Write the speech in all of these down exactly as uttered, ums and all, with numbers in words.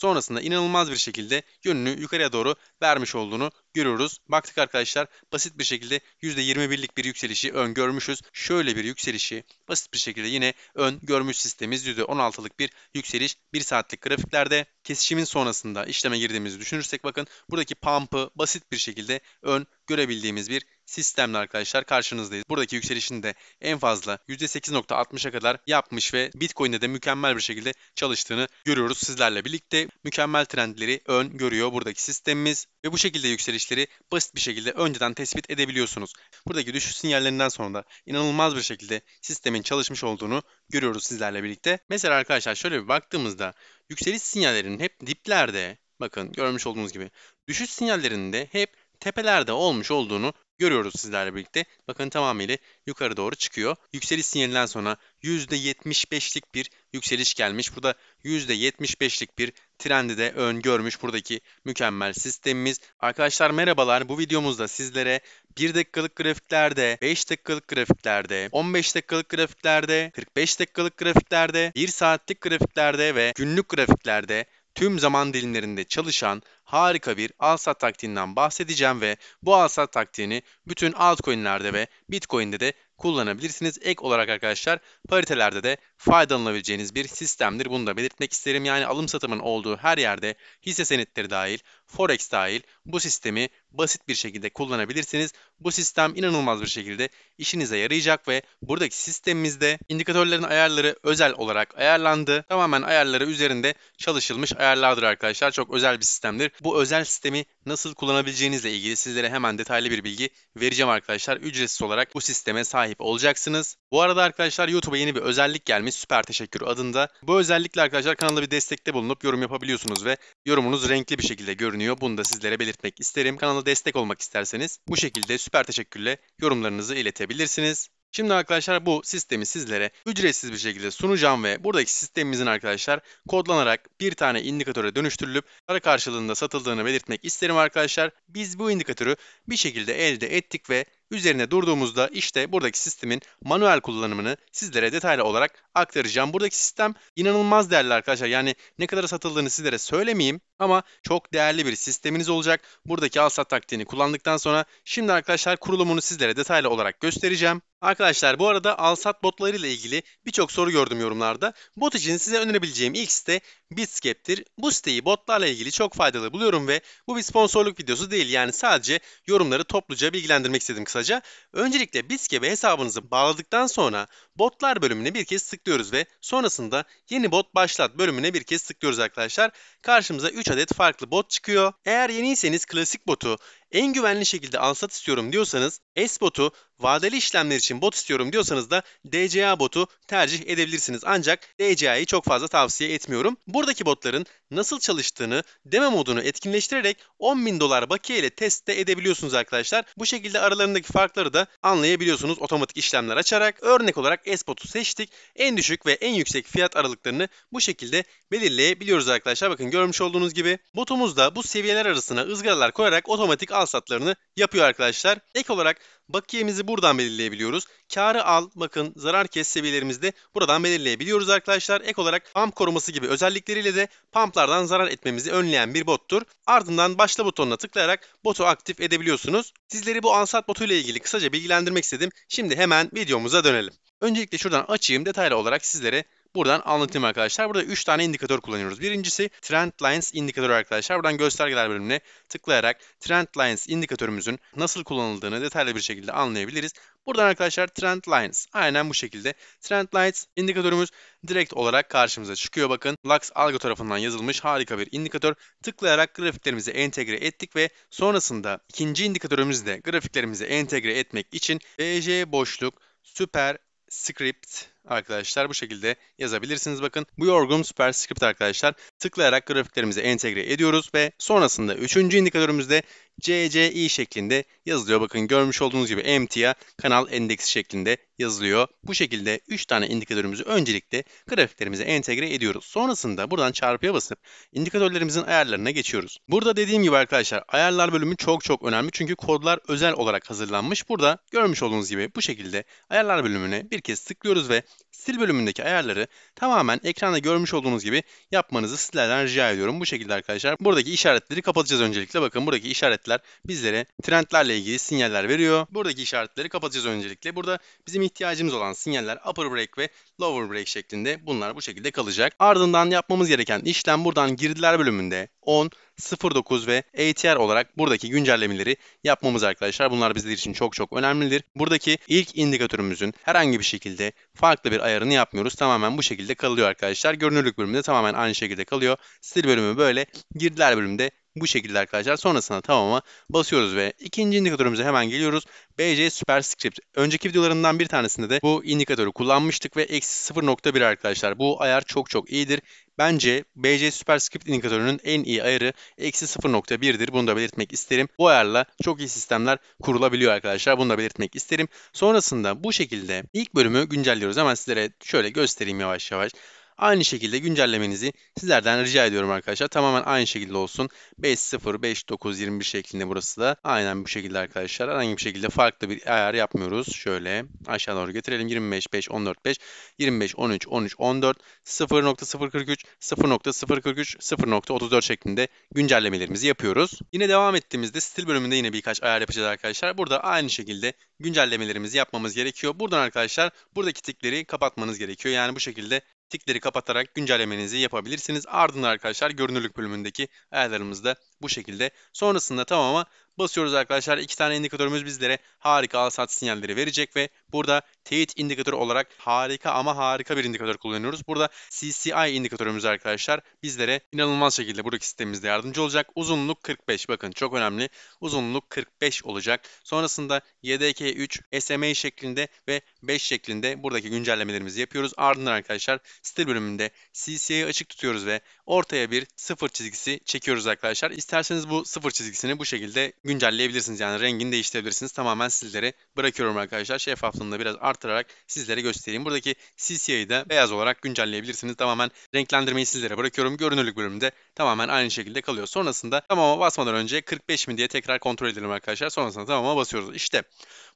Sonrasında inanılmaz bir şekilde yönünü yukarıya doğru vermiş olduğunu görüyoruz. Baktık arkadaşlar, basit bir şekilde yüzde yirmi birlik bir yükselişi öngörmüşüz. Şöyle bir yükselişi basit bir şekilde yine öngörmüş sistemimiz. yüzde on altılık bir yükseliş bir saatlik grafiklerde. Kesişimin sonrasında işleme girdiğimizi düşünürsek bakın buradaki pump'ı basit bir şekilde ön görebildiğimiz bir sistemle arkadaşlar karşınızdayız. Buradaki yükselişini de en fazla yüzde sekiz nokta altmışa kadar yapmış ve Bitcoin'de de mükemmel bir şekilde çalıştığını görüyoruz sizlerle birlikte. Mükemmel trendleri ön görüyor buradaki sistemimiz ve bu şekilde yükselişleri basit bir şekilde önceden tespit edebiliyorsunuz. Buradaki düşüş sinyallerinden sonra da inanılmaz bir şekilde sistemin çalışmış olduğunu görüyoruz sizlerle birlikte. Mesela arkadaşlar şöyle bir baktığımızda yükseliş sinyallerinin hep diplerde, bakın görmüş olduğunuz gibi, düşüş sinyallerinin de hep tepelerde olmuş olduğunu görüyoruz sizlerle birlikte. Bakın tamamıyla yukarı doğru çıkıyor. Yükseliş sinyalinden sonra yüzde yetmiş beşlik bir yükseliş gelmiş. Burada yüzde yetmiş beşlik bir trendi de öngörmüş buradaki mükemmel sistemimiz. Arkadaşlar merhabalar. Bu videomuzda sizlere bir dakikalık grafiklerde, beş dakikalık grafiklerde, on beş dakikalık grafiklerde, kırk beş dakikalık grafiklerde, bir saatlik grafiklerde ve günlük grafiklerde tüm zaman dilimlerinde çalışan harika bir al-sat taktiğinden bahsedeceğim ve bu al-sat taktiğini bütün altcoin'lerde ve Bitcoin'de de kullanabilirsiniz. Ek olarak arkadaşlar paritelerde de faydalanabileceğiniz bir sistemdir. Bunu da belirtmek isterim. Yani alım satımın olduğu her yerde hisse senetleri dahil, Forex dahil bu sistemi basit bir şekilde kullanabilirsiniz. Bu sistem inanılmaz bir şekilde işinize yarayacak ve buradaki sistemimizde indikatörlerin ayarları özel olarak ayarlandı. Tamamen ayarları üzerinde çalışılmış ayarlardır arkadaşlar. Çok özel bir sistemdir. Bu özel sistemi nasıl kullanabileceğinizle ilgili sizlere hemen detaylı bir bilgi vereceğim arkadaşlar. Ücretsiz olarak bu sisteme sahip olacaksınız. Bu arada arkadaşlar YouTube'a yeni bir özellik gelmiş. Süper teşekkür adında. Bu özellikle arkadaşlar kanalda bir destekte bulunup yorum yapabiliyorsunuz ve yorumunuz renkli bir şekilde görünüyor. Bunu da sizlere belirtmek isterim. Kanala destek olmak isterseniz bu şekilde süper teşekkürle yorumlarınızı iletebilirsiniz. Şimdi arkadaşlar bu sistemi sizlere ücretsiz bir şekilde sunacağım ve buradaki sistemimizin arkadaşlar kodlanarak bir tane indikatöre dönüştürülüp para karşılığında satıldığını belirtmek isterim arkadaşlar. Biz bu indikatörü bir şekilde elde ettik ve üzerine durduğumuzda işte buradaki sistemin manuel kullanımını sizlere detaylı olarak aktaracağım. Buradaki sistem inanılmaz değerli arkadaşlar. Yani ne kadar satıldığını sizlere söylemeyeyim ama çok değerli bir sisteminiz olacak. Buradaki al-sat taktiğini kullandıktan sonra şimdi arkadaşlar kurulumunu sizlere detaylı olarak göstereceğim. Arkadaşlar bu arada al-sat botları ile ilgili birçok soru gördüm yorumlarda. Bot için size önerebileceğim ilk site Bitscape'tir. Bu siteyi botlarla ilgili çok faydalı buluyorum ve bu bir sponsorluk videosu değil. Yani sadece yorumları topluca bilgilendirmek istedim kısaca. Öncelikle Bitscape hesabınızı bağladıktan sonra botlar bölümüne bir kez tıklıyoruz ve sonrasında yeni bot başlat bölümüne bir kez tıklıyoruz arkadaşlar. Karşımıza üç adet farklı bot çıkıyor. Eğer yeniyseniz klasik botu en güvenli şekilde al-sat istiyorum diyorsanız S botu, vadeli işlemler için bot istiyorum diyorsanız da D C A botu tercih edebilirsiniz. Ancak D C A'yı çok fazla tavsiye etmiyorum. Buradaki botların nasıl çalıştığını demo modunu etkinleştirerek on bin dolar bakiye ile test de edebiliyorsunuz arkadaşlar. Bu şekilde aralarındaki farkları da anlayabiliyorsunuz otomatik işlemler açarak. Örnek olarak S botu seçtik. En düşük ve en yüksek fiyat aralıklarını bu şekilde belirleyebiliyoruz arkadaşlar. Bakın görmüş olduğunuz gibi botumuz da bu seviyeler arasına ızgaralar koyarak otomatik al-satlarını yapıyor arkadaşlar. Ek olarak bakiyemizi buradan belirleyebiliyoruz. Karı al, bakın zarar kes seviyelerimizi de buradan belirleyebiliyoruz arkadaşlar. Ek olarak pump koruması gibi özellikleriyle de pumplardan zarar etmemizi önleyen bir bottur. Ardından başla butonuna tıklayarak botu aktif edebiliyorsunuz. Sizleri bu al-sat botu ile ilgili kısaca bilgilendirmek istedim. Şimdi hemen videomuza dönelim. Öncelikle şuradan açayım, detaylı olarak sizlere buradan anlatayım arkadaşlar. Burada üç tane indikatör kullanıyoruz. Birincisi Trend Lines indikatörü arkadaşlar. Buradan göstergeler bölümüne tıklayarak Trend Lines indikatörümüzün nasıl kullanıldığını detaylı bir şekilde anlayabiliriz. Buradan arkadaşlar Trend Lines, aynen bu şekilde Trend Lines indikatörümüz direkt olarak karşımıza çıkıyor. Bakın Lux Algo tarafından yazılmış harika bir indikatör. Tıklayarak grafiklerimizi entegre ettik ve sonrasında ikinci indikatörümüzü de grafiklerimizi entegre etmek için B J boşluk süper script arkadaşlar bu şekilde yazabilirsiniz. Bakın bu yorgun süper script arkadaşlar tıklayarak grafiklerimize entegre ediyoruz ve sonrasında üçüncü indikatörümüzde C C I şeklinde yazılıyor. Bakın görmüş olduğunuz gibi M T A kanal endeksi şeklinde yazılıyor. Bu şekilde üç tane indikatörümüzü öncelikle grafiklerimize entegre ediyoruz. Sonrasında buradan çarpıya basıp indikatörlerimizin ayarlarına geçiyoruz. Burada dediğim gibi arkadaşlar ayarlar bölümü çok çok önemli çünkü kodlar özel olarak hazırlanmış. Burada görmüş olduğunuz gibi bu şekilde ayarlar bölümüne bir kez tıklıyoruz ve stil bölümündeki ayarları tamamen ekranda görmüş olduğunuz gibi yapmanızı sizlerden rica ediyorum. Bu şekilde arkadaşlar buradaki işaretleri kapatacağız öncelikle. Bakın buradaki işaretler bizlere trendlerle ilgili sinyaller veriyor. Buradaki işaretleri kapatacağız öncelikle. Burada bizim ihtiyacımız olan sinyaller upper break ve lower break şeklinde, bunlar bu şekilde kalacak. Ardından yapmamız gereken işlem buradan girdiler bölümünde on, sıfır dokuz ve A T R olarak buradaki güncellemeleri yapmamız arkadaşlar. Bunlar bizler için çok çok önemlidir. Buradaki ilk indikatörümüzün herhangi bir şekilde farklı bir ayarını yapmıyoruz. Tamamen bu şekilde kalıyor arkadaşlar. Görünürlük bölümünde tamamen aynı şekilde kalıyor. Stil bölümü böyle. Girdiler bölümünde bu şekilde arkadaşlar. Sonrasında tamama basıyoruz ve ikinci indikatörümüze hemen geliyoruz. B C Superscript. Önceki videolarından bir tanesinde de bu indikatörü kullanmıştık ve eksi sıfır nokta bir arkadaşlar. Bu ayar çok çok iyidir. Bence B C Superscript indikatörünün en iyi ayarı eksi sıfır nokta bir'dir. Bunu da belirtmek isterim. Bu ayarla çok iyi sistemler kurulabiliyor arkadaşlar. Bunu da belirtmek isterim. Sonrasında bu şekilde ilk bölümü güncelliyoruz. Hemen sizlere şöyle göstereyim yavaş yavaş. Aynı şekilde güncellemenizi sizlerden rica ediyorum arkadaşlar. Tamamen aynı şekilde olsun. beş sıfır, beş dokuz, yirmi bir şeklinde burası da. Aynen bu şekilde arkadaşlar. Herhangi bir şekilde farklı bir ayar yapmıyoruz. Şöyle aşağı doğru getirelim. yirmi beş, beş, on dört, beş, yirmi beş, on üç, on üç, on dört, sıfır nokta sıfır kırk üç, sıfır nokta sıfır kırk üç, sıfır nokta otuz dört şeklinde güncellemelerimizi yapıyoruz. Yine devam ettiğimizde stil bölümünde yine birkaç ayar yapacağız arkadaşlar. Burada aynı şekilde güncellemelerimizi yapmamız gerekiyor. Buradan arkadaşlar buradaki tikleri kapatmanız gerekiyor. Yani bu şekilde tikleri kapatarak güncellemenizi yapabilirsiniz. Ardından arkadaşlar görünürlük bölümündeki ayarlarımız da bu şekilde. Sonrasında tamama basıyoruz arkadaşlar. İki tane indikatörümüz bizlere harika al-sat sinyalleri verecek ve burada teyit indikatörü olarak harika ama harika bir indikatör kullanıyoruz. Burada C C I indikatörümüz arkadaşlar bizlere inanılmaz şekilde buradaki sistemimizde yardımcı olacak. Uzunluk kırk beş, bakın çok önemli. Uzunluk kırk beş olacak. Sonrasında Y D K üç, S M A şeklinde ve beş şeklinde buradaki güncellemelerimizi yapıyoruz. Ardından arkadaşlar stil bölümünde C C I'yi açık tutuyoruz ve ortaya bir sıfır çizgisi çekiyoruz arkadaşlar. İsterseniz bu sıfır çizgisini bu şekilde güncelleyebilirsiniz. Yani rengini değiştirebilirsiniz. Tamamen sizlere bırakıyorum arkadaşlar. Şeffaflığını da biraz artırarak sizlere göstereyim. Buradaki C C I'yi de beyaz olarak güncelleyebilirsiniz. Tamamen renklendirmeyi sizlere bırakıyorum. Görünürlük bölümünde tamamen aynı şekilde kalıyor. Sonrasında tamama basmadan önce kırk beş mi diye tekrar kontrol edelim arkadaşlar. Sonrasında tamama basıyoruz. İşte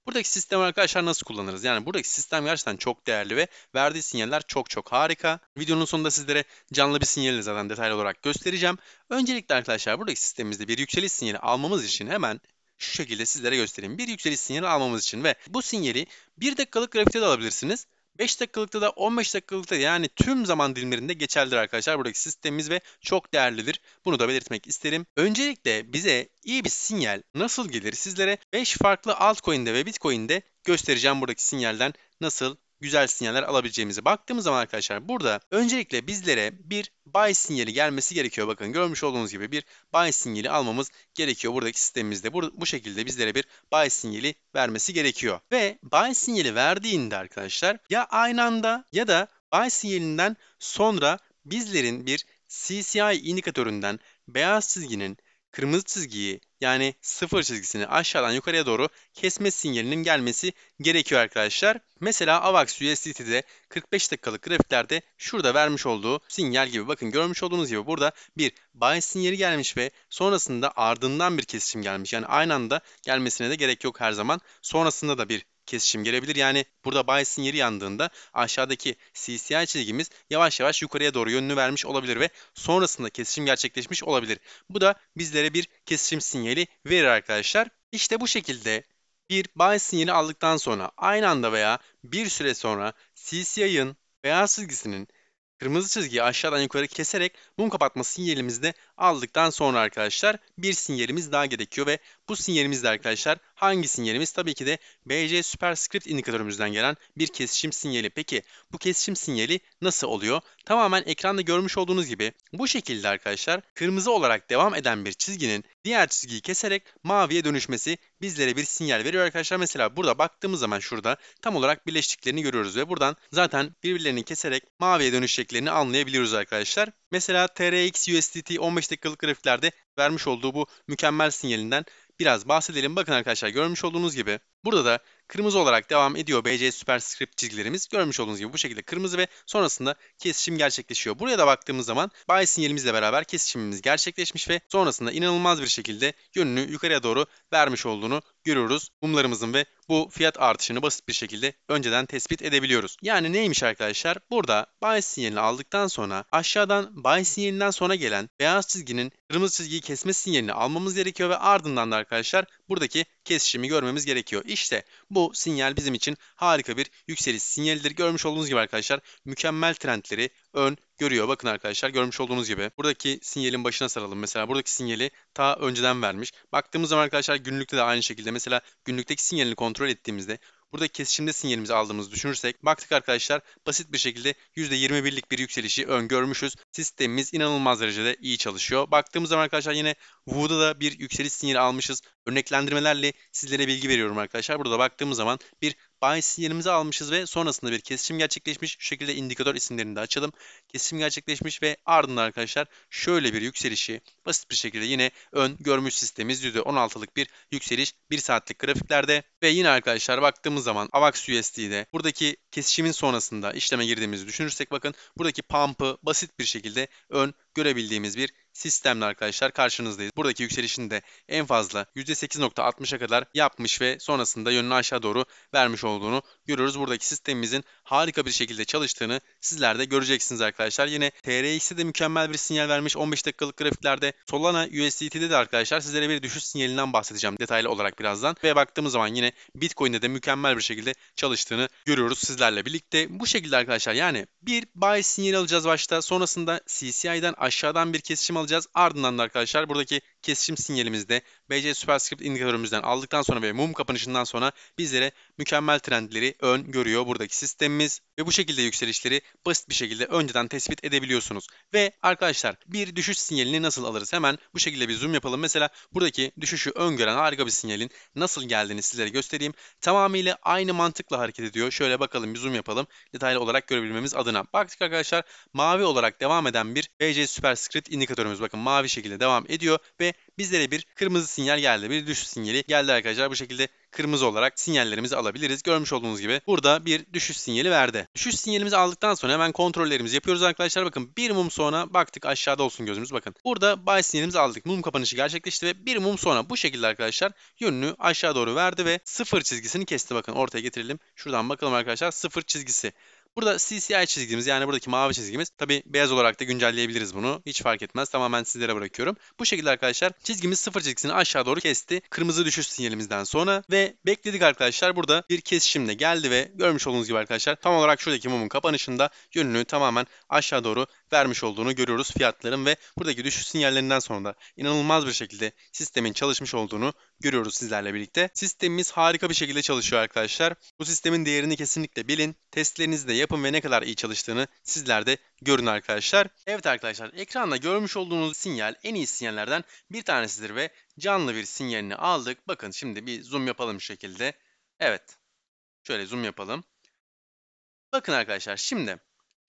buradaki sistem arkadaşlar nasıl kullanırız? Yani buradaki sistem gerçekten çok değerli ve verdiği sinyaller çok çok harika. Videonun sonunda sizlere canlı bir sinyali zaten detaylı olarak göstereceğim. Öncelikle arkadaşlar buradaki sistemimizde bir yükseliş sinyali almamız için hemen şu şekilde sizlere göstereyim. Bir yükseliş sinyali almamız için ve bu sinyali bir dakikalık grafikte de alabilirsiniz. beş dakikalıkta da on beş dakikalıkta da, yani tüm zaman dilimlerinde geçerlidir arkadaşlar. Buradaki sistemimiz ve çok değerlidir. Bunu da belirtmek isterim. Öncelikle bize iyi bir sinyal nasıl gelir? Sizlere beş farklı altcoin'de ve Bitcoin'de göstereceğim buradaki sinyalden nasıl güzel sinyaller alabileceğimize. Baktığımız zaman arkadaşlar burada öncelikle bizlere bir buy sinyali gelmesi gerekiyor. Bakın görmüş olduğunuz gibi bir buy sinyali almamız gerekiyor. Buradaki sistemimizde bu, bu şekilde bizlere bir buy sinyali vermesi gerekiyor. Ve buy sinyali verdiğinde arkadaşlar ya aynı anda ya da buy sinyalinden sonra bizlerin bir C C I indikatöründen beyaz çizginin kırmızı çizgiyi, yani sıfır çizgisini aşağıdan yukarıya doğru kesme sinyalinin gelmesi gerekiyor arkadaşlar. Mesela AVAX U S D T'de kırk beş dakikalık grafiklerde şurada vermiş olduğu sinyal gibi. Bakın görmüş olduğunuz gibi burada bir buy sinyali gelmiş ve sonrasında ardından bir kesişim gelmiş. Yani aynı anda gelmesine de gerek yok her zaman. Sonrasında da bir kesişim gelebilir. Yani burada buy sinyali yandığında aşağıdaki C C I çizgimiz yavaş yavaş yukarıya doğru yönünü vermiş olabilir ve sonrasında kesişim gerçekleşmiş olabilir. Bu da bizlere bir kesişim sinyali verir arkadaşlar. İşte bu şekilde bir buy sinyali aldıktan sonra aynı anda veya bir süre sonra C C I'nin beyaz çizgisinin kırmızı çizgiyi aşağıdan yukarı keserek mum kapatma sinyalimizi de aldıktan sonra arkadaşlar bir sinyalimiz daha gerekiyor ve bu sinyalimiz de arkadaşlar hangi sinyalimiz? Tabii ki de B C Superscript indikatörümüzden gelen bir kesişim sinyali. Peki bu kesişim sinyali nasıl oluyor? Tamamen ekranda görmüş olduğunuz gibi bu şekilde arkadaşlar kırmızı olarak devam eden bir çizginin diğer çizgiyi keserek maviye dönüşmesi bizlere bir sinyal veriyor arkadaşlar. Mesela burada baktığımız zaman şurada tam olarak birleştiklerini görüyoruz ve buradan zaten birbirlerini keserek maviye dönüşeceklerini anlayabiliyoruz arkadaşlar. Mesela T R X U S D T on beş dakikalık grafiklerde vermiş olduğu bu mükemmel sinyalinden biraz bahsedelim. Bakın arkadaşlar görmüş olduğunuz gibi Burada da kırmızı olarak devam ediyor B C Superscript çizgilerimiz. Görmüş olduğunuz gibi bu şekilde kırmızı ve sonrasında kesişim gerçekleşiyor. Buraya da baktığımız zaman buy sinyalimizle beraber kesişimimiz gerçekleşmiş ve sonrasında inanılmaz bir şekilde yönünü yukarıya doğru vermiş olduğunu görüyoruz. Mumlarımızın ve bu fiyat artışını basit bir şekilde önceden tespit edebiliyoruz. Yani neymiş arkadaşlar? Burada buy sinyalini aldıktan sonra aşağıdan buy sinyalinden sonra gelen beyaz çizginin kırmızı çizgiyi kesme sinyalini almamız gerekiyor ve ardından da arkadaşlar buradaki kesişimi görmemiz gerekiyor. İşte bu sinyal bizim için harika bir yükseliş sinyalidir. Görmüş olduğunuz gibi arkadaşlar mükemmel trendleri ön görüyor. Bakın arkadaşlar görmüş olduğunuz gibi buradaki sinyalin başına saralım. Mesela buradaki sinyali ta önceden vermiş. Baktığımız zaman arkadaşlar günlükte de aynı şekilde mesela günlükteki sinyalini kontrol ettiğimizde burada kesişimde sinyalimizi aldığımızı düşünürsek baktık arkadaşlar basit bir şekilde yüzde yirmi bir'lik bir yükselişi öngörmüşüz. Sistemimiz inanılmaz derecede iyi çalışıyor. Baktığımız zaman arkadaşlar yine Woo'da da bir yükseliş sinyali almışız. Örneklendirmelerle sizlere bilgi veriyorum arkadaşlar. Burada baktığımız zaman bir buy sinyalimizi almışız ve sonrasında bir kesişim gerçekleşmiş. Şu şekilde indikatör isimlerini de açalım. Kesişim gerçekleşmiş ve ardından arkadaşlar şöyle bir yükselişi basit bir şekilde yine ön görmüş sistemimiz yüzde on altı'lık bir yükseliş bir saatlik grafiklerde. Ve yine arkadaşlar baktığımız zaman AVAX U S D'de buradaki kesişimin sonrasında işleme girdiğimizi düşünürsek bakın buradaki pump'ı basit bir şekilde ön görebildiğimiz bir sistemle arkadaşlar karşınızdayız. Buradaki yükselişini de en fazla yüzde sekiz nokta altmış'a kadar yapmış ve sonrasında yönünü aşağı doğru vermiş olduğunu görüyoruz. Buradaki sistemimizin harika bir şekilde çalıştığını sizler de göreceksiniz arkadaşlar. Yine T R X'e de mükemmel bir sinyal vermiş on beş dakikalık grafiklerde. Solana U S D T'de de arkadaşlar sizlere bir düşüş sinyalinden bahsedeceğim detaylı olarak birazdan. Ve baktığımız zaman yine Bitcoin'de de mükemmel bir şekilde çalıştığını görüyoruz sizlerle birlikte. Bu şekilde arkadaşlar yani bir buy sinyali alacağız başta. Sonrasında C C I'den aşağıdan bir kesişim alacağız. Ardından da arkadaşlar buradaki kesişim sinyalimizde B C Superscript indikatörümüzden aldıktan sonra ve mum kapanışından sonra bizlere mükemmel trendleri ön görüyor buradaki sistemimiz ve bu şekilde yükselişleri basit bir şekilde önceden tespit edebiliyorsunuz. Ve arkadaşlar bir düşüş sinyalini nasıl alırız? Hemen bu şekilde bir zoom yapalım. Mesela buradaki düşüşü öngören harika bir sinyalin nasıl geldiğini sizlere göstereyim. Tamamıyla aynı mantıkla hareket ediyor. Şöyle bakalım bir zoom yapalım. Detaylı olarak görebilmemiz adına. Baktık arkadaşlar mavi olarak devam eden bir B C Superscript indikatörümüz bakın mavi şekilde devam ediyor ve bizlere bir kırmızı sinyal geldi. Bir düşüş sinyali geldi arkadaşlar. Bu şekilde kırmızı olarak sinyallerimizi alabiliriz. Görmüş olduğunuz gibi burada bir düşüş sinyali verdi. Düşüş sinyalimizi aldıktan sonra hemen kontrollerimizi yapıyoruz arkadaşlar. Bakın bir mum sonra baktık aşağıda olsun gözümüz. Bakın burada buy sinyalimizi aldık. Mum kapanışı gerçekleşti ve bir mum sonra bu şekilde arkadaşlar yönünü aşağı doğru verdi ve sıfır çizgisini kesti. Bakın ortaya getirelim. Şuradan bakalım arkadaşlar sıfır çizgisi. Burada C C I çizgimiz yani buradaki mavi çizgimiz. Tabi beyaz olarak da güncelleyebiliriz bunu. Hiç fark etmez. Tamamen sizlere bırakıyorum. Bu şekilde arkadaşlar çizgimiz sıfır çizgisini aşağı doğru kesti. Kırmızı düşüş sinyalimizden sonra ve bekledik arkadaşlar. Burada bir kesişimle geldi ve görmüş olduğunuz gibi arkadaşlar tam olarak şuradaki mumun kapanışında yönünü tamamen aşağı doğru vermiş olduğunu görüyoruz fiyatların ve buradaki düşüş sinyallerinden sonra da inanılmaz bir şekilde sistemin çalışmış olduğunu görüyoruz sizlerle birlikte. Sistemimiz harika bir şekilde çalışıyor arkadaşlar. Bu sistemin değerini kesinlikle bilin. Testlerinizi de yapın ve ne kadar iyi çalıştığını sizler de görün arkadaşlar. Evet arkadaşlar ekranda görmüş olduğunuz sinyal en iyi sinyallerden bir tanesidir ve canlı bir sinyalini aldık. Bakın şimdi bir zoom yapalım şu şekilde. Evet. Şöyle zoom yapalım. Bakın arkadaşlar şimdi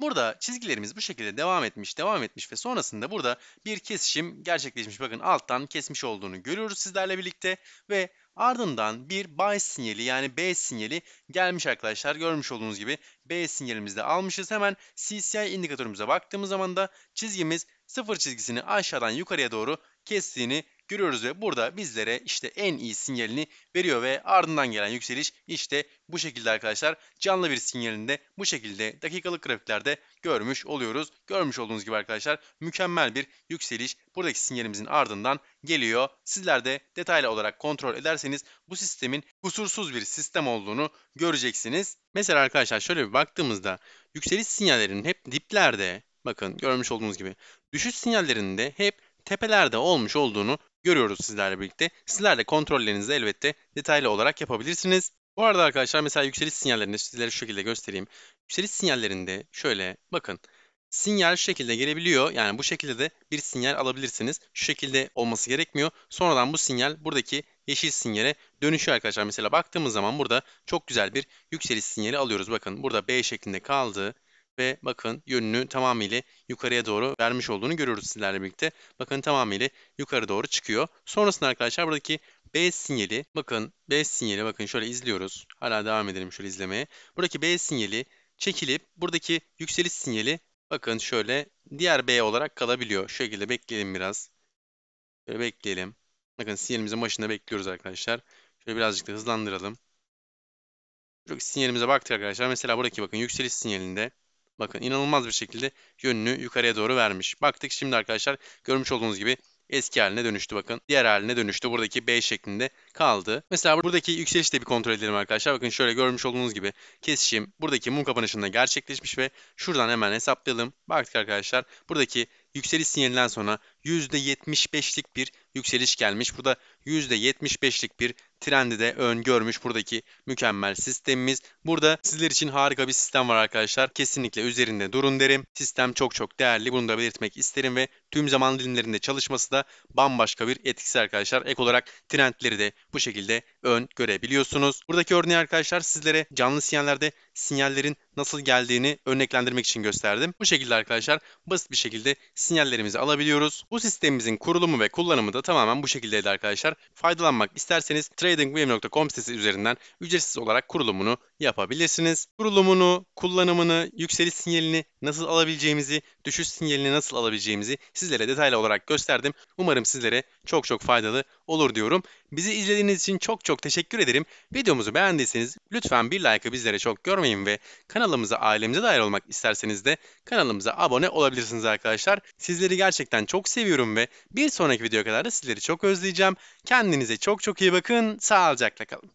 burada çizgilerimiz bu şekilde devam etmiş, devam etmiş ve sonrasında burada bir kesişim gerçekleşmiş. Bakın alttan kesmiş olduğunu görüyoruz sizlerle birlikte ve ardından bir buy sinyali yani B sinyali gelmiş arkadaşlar. Görmüş olduğunuz gibi B sinyalimizde almışız. Hemen C C I indikatörümüze baktığımız zaman da çizgimiz sıfır çizgisini aşağıdan yukarıya doğru kestiğini görüyoruz ve burada bizlere işte en iyi sinyalini veriyor ve ardından gelen yükseliş işte bu şekilde arkadaşlar canlı bir sinyalinde bu şekilde dakikalık grafiklerde görmüş oluyoruz. Görmüş olduğunuz gibi arkadaşlar mükemmel bir yükseliş buradaki sinyalimizin ardından geliyor. Sizler de detaylı olarak kontrol ederseniz bu sistemin kusursuz bir sistem olduğunu göreceksiniz. Mesela arkadaşlar şöyle bir baktığımızda yükseliş sinyallerinin hep diplerde bakın görmüş olduğunuz gibi düşüş sinyallerinin de hep tepelerde olmuş olduğunu görüyoruz sizlerle birlikte. Sizler de kontrollerinizi elbette detaylı olarak yapabilirsiniz. Bu arada arkadaşlar mesela yükseliş sinyallerinde sizlere şu şekilde göstereyim. Yükseliş sinyallerinde şöyle bakın. Sinyal şu şekilde gelebiliyor. Yani bu şekilde de bir sinyal alabilirsiniz. Şu şekilde olması gerekmiyor. Sonradan bu sinyal buradaki yeşil sinyale dönüşüyor arkadaşlar. Mesela baktığımız zaman burada çok güzel bir yükseliş sinyali alıyoruz. Bakın burada B şeklinde kaldı. ve bakın yönünü tamamıyla yukarıya doğru vermiş olduğunu görüyoruz sizlerle birlikte. Bakın tamamıyla yukarı doğru çıkıyor. Sonrasında arkadaşlar buradaki B sinyali, bakın B sinyali, bakın şöyle izliyoruz. Hala devam edelim şöyle izlemeye. Buradaki B sinyali çekilip buradaki yükseliş sinyali bakın şöyle diğer B olarak kalabiliyor. Şu şekilde bekleyelim biraz. Şöyle bekleyelim. Bakın sinyalimizin başında bekliyoruz arkadaşlar. Şöyle birazcık da hızlandıralım. Buradaki sinyalimize baktık arkadaşlar. Mesela buradaki bakın yükseliş sinyalinde bakın inanılmaz bir şekilde yönünü yukarıya doğru vermiş. Baktık şimdi arkadaşlar görmüş olduğunuz gibi eski haline dönüştü bakın. Diğer haline dönüştü. Buradaki B şeklinde kaldı. Mesela buradaki yükselişi de bir kontrol edelim arkadaşlar. Bakın şöyle görmüş olduğunuz gibi kesişim buradaki mum kapanışında gerçekleşmiş ve şuradan hemen hesaplayalım. Baktık arkadaşlar buradaki yükseliş sinyalinden sonra yüzde yetmiş beşlik bir yükseliş gelmiş. Burada yüzde yetmiş beşlik bir trendi de öngörmüş buradaki mükemmel sistemimiz. Burada sizler için harika bir sistem var arkadaşlar. Kesinlikle üzerinde durun derim. Sistem çok çok değerli. Bunu da belirtmek isterim ve tüm zaman dilimlerinde çalışması da bambaşka bir etkisi arkadaşlar. Ek olarak trendleri de bu şekilde ön görebiliyorsunuz. Buradaki örneği arkadaşlar sizlere canlı sinyallerde sinyallerin nasıl geldiğini örneklendirmek için gösterdim. Bu şekilde arkadaşlar basit bir şekilde sinyallerimizi alabiliyoruz. Bu sistemimizin kurulumu ve kullanımı da tamamen bu şekildeydi arkadaşlar. Faydalanmak isterseniz tradingview nokta com sitesi üzerinden ücretsiz olarak kurulumunu yapabilirsiniz. Kurulumunu, kullanımını, yükseliş sinyalini nasıl alabileceğimizi, düşüş sinyalini nasıl alabileceğimizi sizlere detaylı olarak gösterdim. Umarım sizlere çok çok faydalı olur diyorum. Bizi izlediğiniz için çok çok teşekkür ederim. Videomuzu beğendiyseniz lütfen bir like'ı bizlere çok görmeyin ve kanalımıza, ailemize dahil olmak isterseniz de kanalımıza abone olabilirsiniz arkadaşlar. Sizleri gerçekten çok seviyorum ve bir sonraki videoya kadar da sizleri çok özleyeceğim. Kendinize çok çok iyi bakın. Sağlıcakla kalın.